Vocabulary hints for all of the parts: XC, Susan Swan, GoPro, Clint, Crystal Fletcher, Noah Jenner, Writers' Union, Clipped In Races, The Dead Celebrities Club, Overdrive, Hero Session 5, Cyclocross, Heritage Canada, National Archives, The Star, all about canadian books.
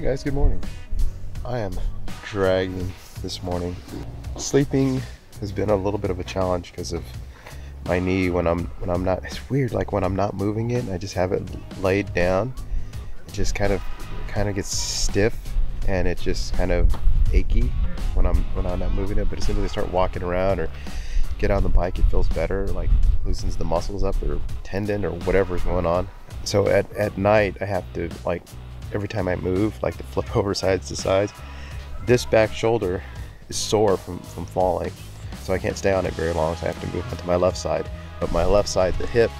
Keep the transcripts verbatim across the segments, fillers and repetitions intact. Hey guys, good morning. I am dragging this morning. Sleeping has been a little bit of a challenge because of my knee. When I'm when I'm not, it's weird. Like when I'm not moving it, I just have it laid down. It just kind of kind of gets stiff, and it's just kind of achy when I'm when I'm not moving it. But as soon as I start walking around or get on the bike, it feels better. Like loosens the muscles up or tendon or whatever's going on. So at at night, I have to like. Every time I move, like to flip over sides to sides. This back shoulder is sore from, from falling, so I can't stay on it very long, so I have to move onto my left side. But my left side, the hip,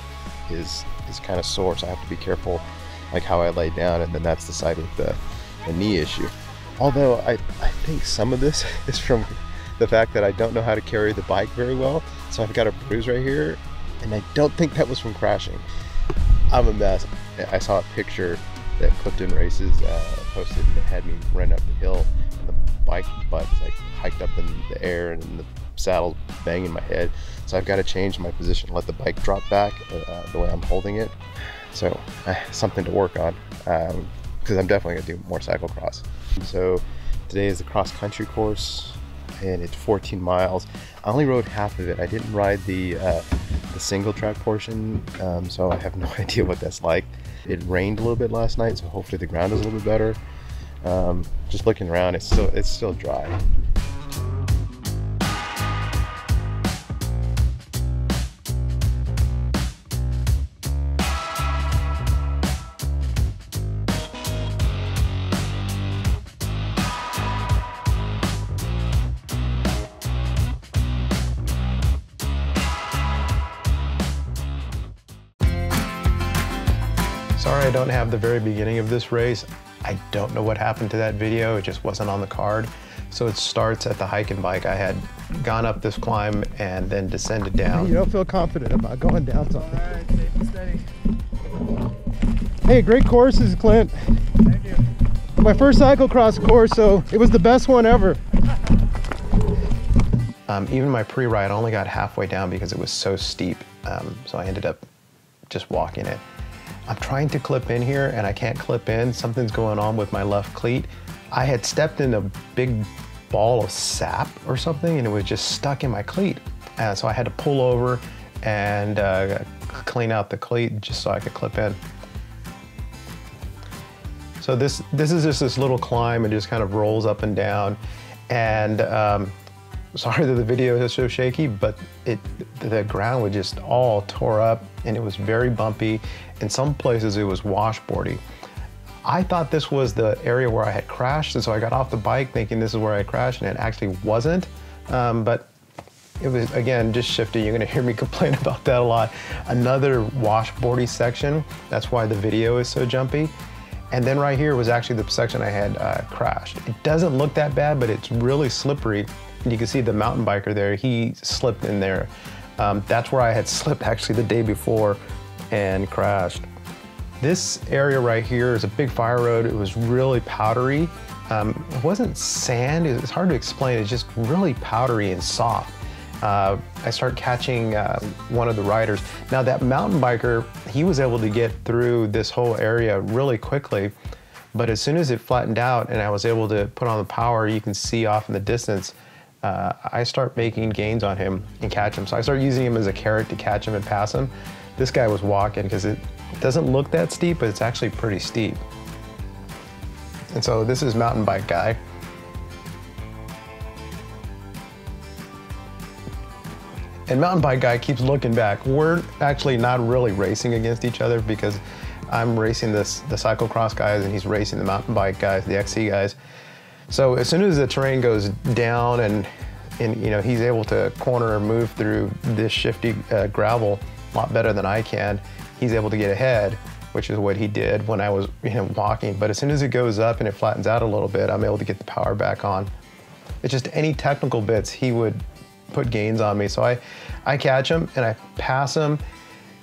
is is kind of sore, so I have to be careful like how I lay down, and then that's the side with the, the knee issue. Although I, I think some of this is from the fact that I don't know how to carry the bike very well, so I've got a bruise right here, and I don't think that was from crashing. I'm a mess. I saw a picture that Clipped In Races uh, posted, and it had me run up the hill, and the bike butt like hiked up in the air, and the saddle banging my head. So I've got to change my position, let the bike drop back uh, the way I'm holding it. So uh, something to work on, because um, I'm definitely gonna do more cyclocross. So today is the cross country course, and it's fourteen miles. I only rode half of it. I didn't ride the uh, the single track portion, um, so I have no idea what that's like. It rained a little bit last night, so hopefully the ground is a little bit better. Um, just looking around, it's still it's still dry. Sorry I don't have the very beginning of this race. I don't know what happened to that video. It just wasn't on the card. So it starts at the hike and bike. I had gone up this climb and then descended down. You don't feel confident about going down something. All right, safe and steady. Hey, great course, this is Clint. Thank you. My first cyclocross course, so it was the best one ever. um, even my pre-ride, I only got halfway down because it was so steep. Um, so I ended up just walking it. I'm trying to clip in here and I can't clip in. Something's going on with my left cleat. I had stepped in a big ball of sap or something and it was just stuck in my cleat. And so I had to pull over and uh, clean out the cleat just so I could clip in. So this, this is just this little climb and just kind of rolls up and down. And um, sorry that the video is so shaky, but it the ground was just all tore up and it was very bumpy. In some places it was washboardy. I thought this was the area where I had crashed, and so I got off the bike thinking this is where I crashed, and it actually wasn't. Um, but it was, again, just shifty. You're gonna hear me complain about that a lot. Another washboardy section, that's why the video is so jumpy. And then right here was actually the section I had uh, crashed. It doesn't look that bad, but it's really slippery. And you can see the mountain biker there, he slipped in there. Um, that's where I had slipped actually the day before and crashed. This area right here is a big fire road. It was really powdery. Um, it wasn't sand, it's hard to explain. It's just really powdery and soft. Uh, I started catching uh, one of the riders. Now that mountain biker, he was able to get through this whole area really quickly. But as soon as it flattened out and I was able to put on the power, you can see off in the distance, Uh, I start making gains on him and catch him. So I start using him as a carrot to catch him and pass him. This guy was walking because it doesn't look that steep, but it's actually pretty steep. And so this is mountain bike guy. And mountain bike guy keeps looking back. We're actually not really racing against each other because I'm racing this, the cyclocross guys, and he's racing the mountain bike guys, the X C guys. So as soon as the terrain goes down and, and you know, he's able to corner and move through this shifty uh, gravel a lot better than I can, he's able to get ahead, which is what he did when I was you know, walking. But as soon as it goes up and it flattens out a little bit, I'm able to get the power back on. It's just any technical bits, he would put gains on me. So I, I catch him and I pass him.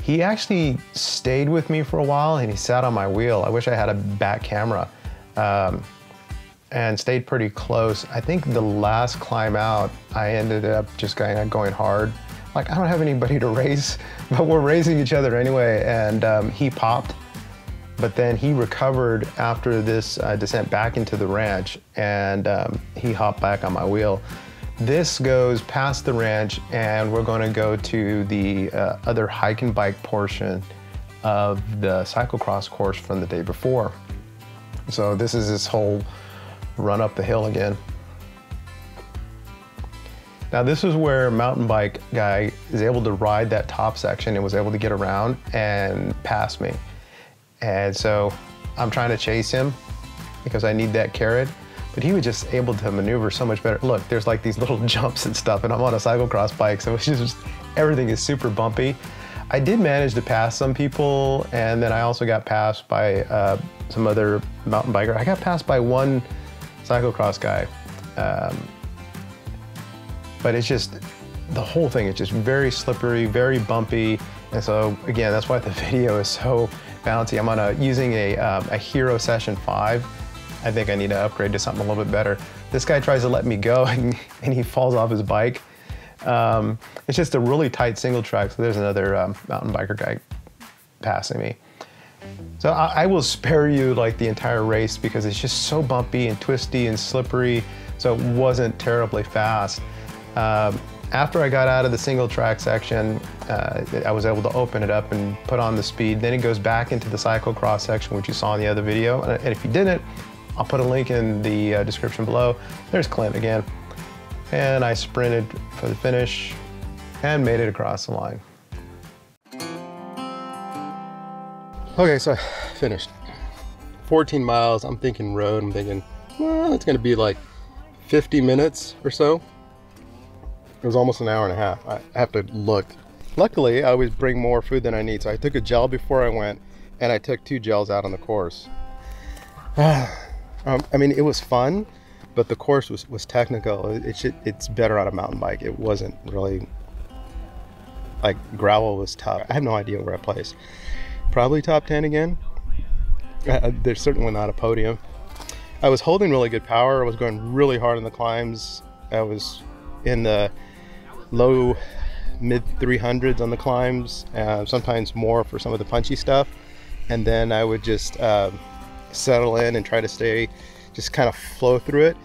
He actually stayed with me for a while and he sat on my wheel. I wish I had a back camera. Um, and stayed pretty close. I think the last climb out, I ended up just going, going hard. Like, I don't have anybody to race, but we're racing each other anyway, and um, he popped. But then he recovered after this uh, descent back into the ranch, and um, he hopped back on my wheel. This goes past the ranch, and we're gonna go to the uh, other hike and bike portion of the cyclocross course from the day before. So this is this whole run up the hill again. Now this is where mountain bike guy is able to ride that top section and was able to get around and pass me. And so I'm trying to chase him because I need that carrot, but he was just able to maneuver so much better. Look, there's like these little jumps and stuff, and I'm on a cyclocross bike, so it's just, everything is super bumpy. I did manage to pass some people, and then I also got passed by uh, some other mountain biker. I got passed by one cyclocross guy. Um, But it's just, the whole thing is just very slippery, very bumpy. And so again, that's why the video is so bouncy. I'm on a, using a, um, a Hero Session five. I think I need to upgrade to something a little bit better. This guy tries to let me go and, and he falls off his bike. Um, it's just a really tight single track. So there's another um, mountain biker guy passing me. So I, I will spare you like the entire race because it's just so bumpy and twisty and slippery. So it wasn't terribly fast. Um, after I got out of the single track section, uh, I was able to open it up and put on the speed. Then it goes back into the cyclocross section, which you saw in the other video. And if you didn't, I'll put a link in the uh, description below. There's Clint again. And I sprinted for the finish and made it across the line. Okay, so I finished. fourteen miles, I'm thinking road, I'm thinking, well, it's gonna be like fifty minutes or so. It was almost an hour and a half. I have to look. Luckily, I always bring more food than I need. So I took a gel before I went, and I took two gels out on the course. um, I mean, it was fun, but the course was, was technical. It, it should, it's better on a mountain bike. It wasn't really, like gravel was tough. I have no idea where I placed. Probably top ten again. Uh, there's certainly not a podium. I was holding really good power. I was going really hard on the climbs. I was in the low mid three hundreds on the climbs, uh, sometimes more for some of the punchy stuff, and then I would just uh, settle in and try to stay, just kind of flow through it.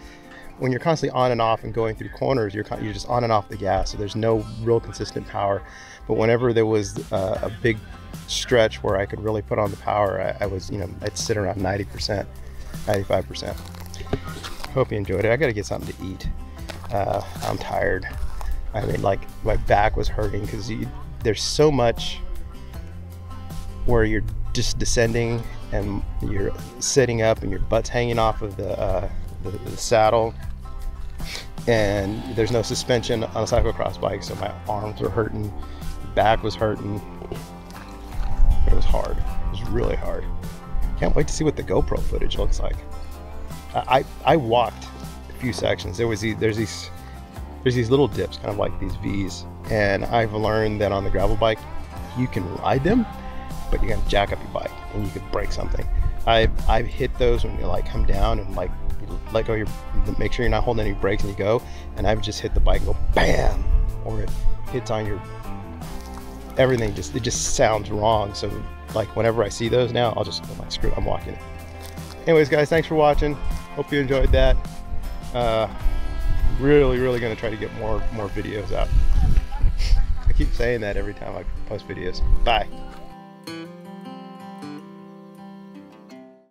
When you're constantly on and off and going through corners, you're you're just on and off the gas, so there's no real consistent power. But whenever there was uh, a big stretch where I could really put on the power, I, I was, you know, I'd sit around ninety percent, ninety-five percent. Hope you enjoyed it. I got to get something to eat. Uh, I'm tired. I mean, like my back was hurting because there's so much where you're just descending and you're sitting up and your butt's hanging off of the, uh, the, the saddle, and there's no suspension on a cyclocross bike. So my arms were hurting, back was hurting. It was hard. It was really hard. Can't wait to see what the GoPro footage looks like. I, I, I walked few sections. There was these, there's these there's these little dips, kind of like these V's, and I've learned that on the gravel bike you can ride them, but you gotta jack up your bike and you could break something. I've I've hit those when you like come down and like let go your, make sure you're not holding any brakes and you go, and I've just hit the bike and go bam, or it hits on your everything. Just it just sounds wrong. So like whenever I see those now, I'll just I'm like screw it, I'm walking it. Anyways, guys, thanks for watching. Hope you enjoyed that. Uh, really, really going to try to get more, more videos out. I keep saying that every time I post videos. Bye.